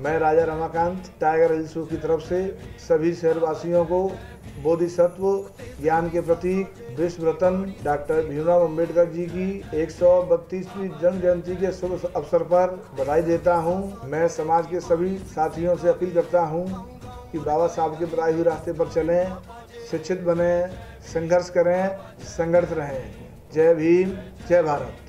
मैं राजा रमाकांत टाइगर हिल्सो की तरफ से सभी शहरवासियों को बोधि सत्व ज्ञान के प्रतीक विश्व रतन डॉक्टर भीमराव अम्बेडकर जी की 132वीं जन्म जयंती के शुभ अवसर पर बधाई देता हूं। मैं समाज के सभी साथियों से अपील करता हूं कि बाबा साहब के बताए हुए रास्ते पर चलें, शिक्षित बनें, संघर्ष करें, संगठित रहें। जय भीम, जय भारत।